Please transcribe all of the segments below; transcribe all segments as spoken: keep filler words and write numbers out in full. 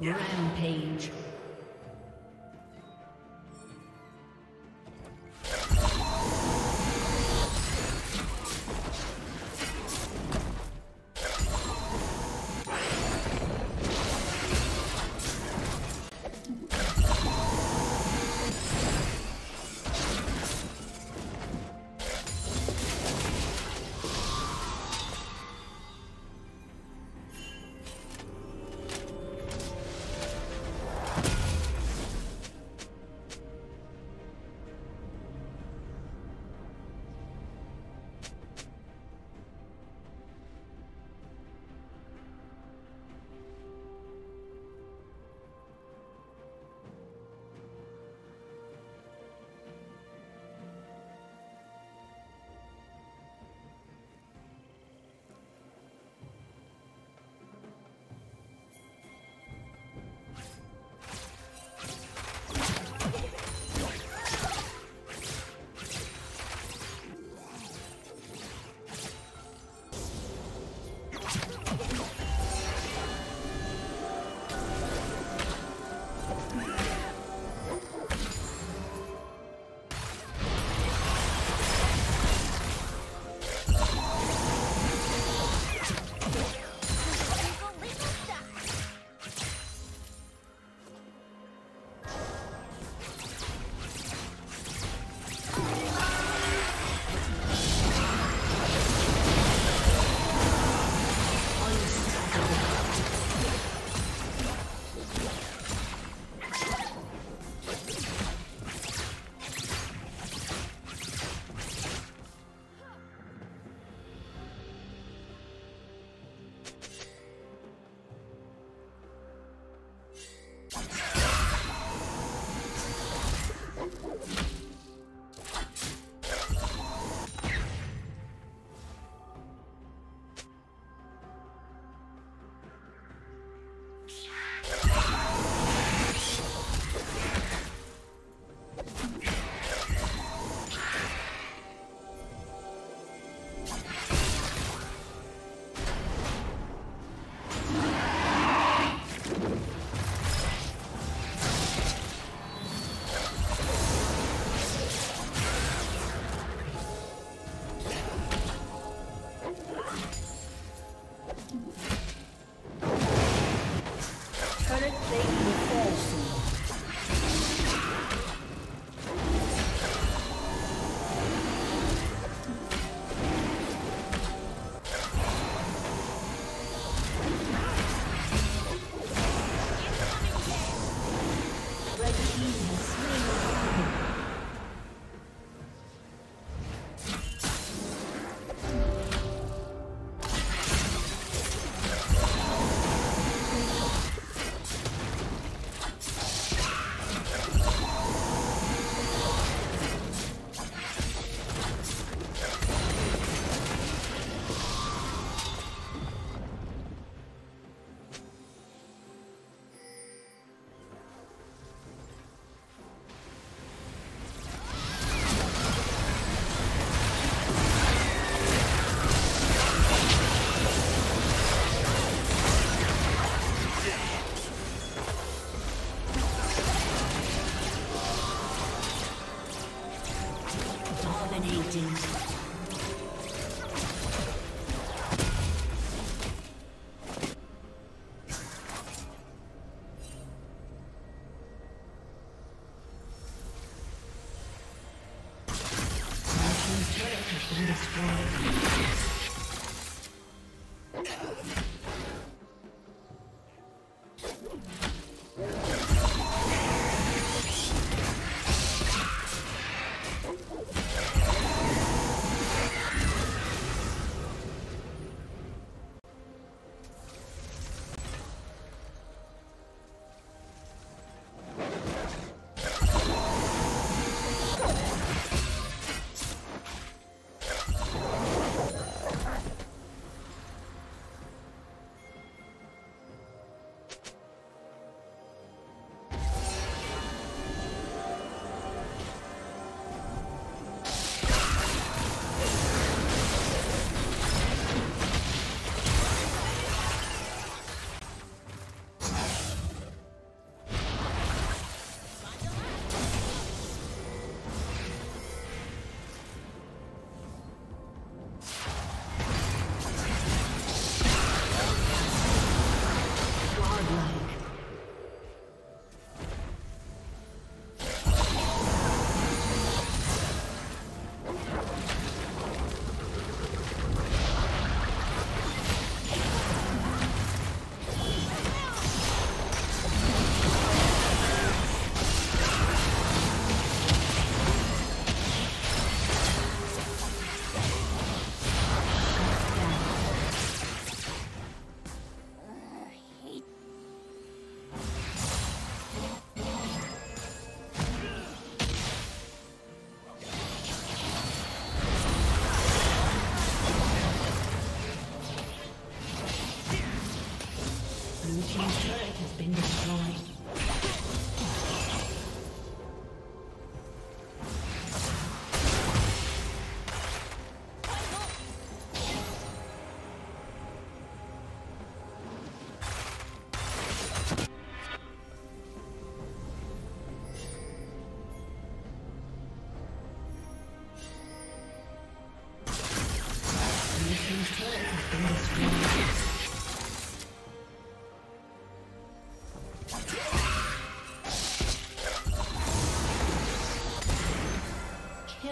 Rampage.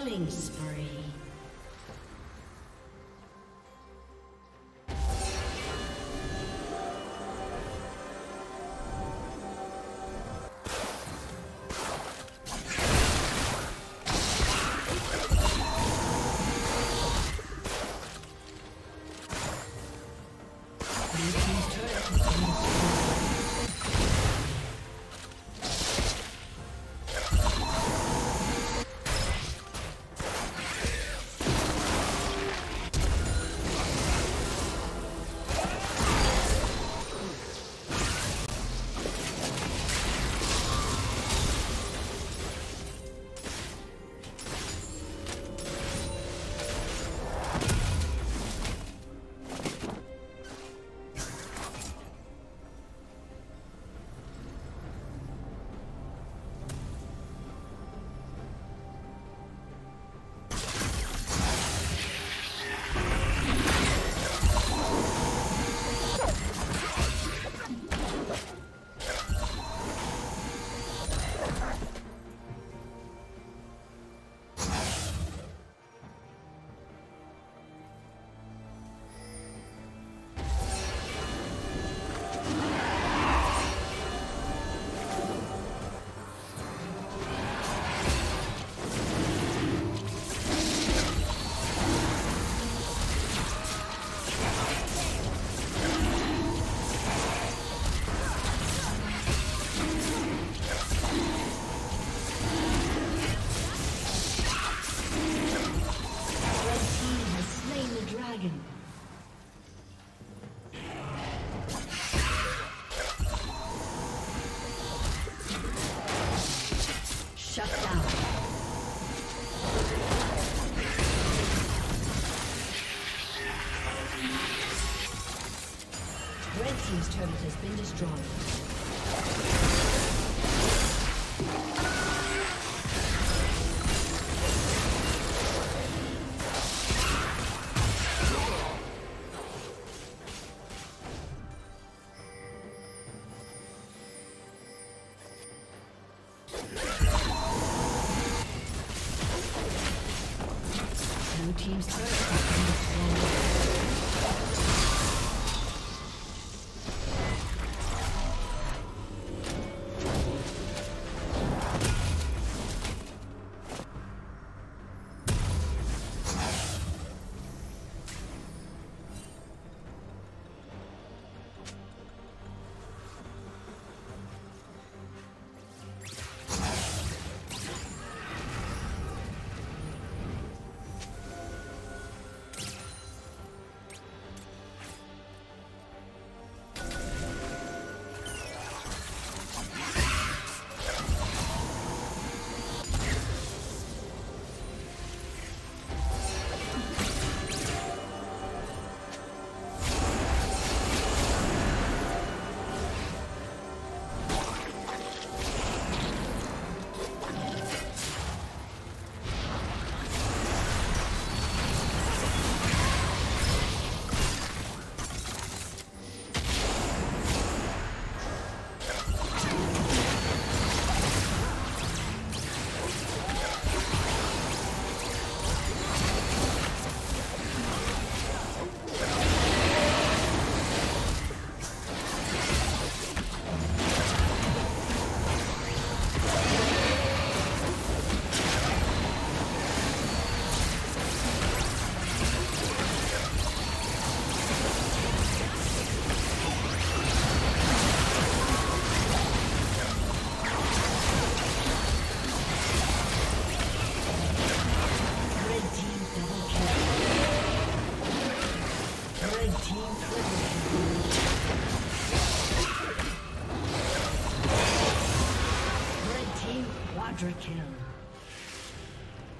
Killing spree. Team's turret has been destroyed.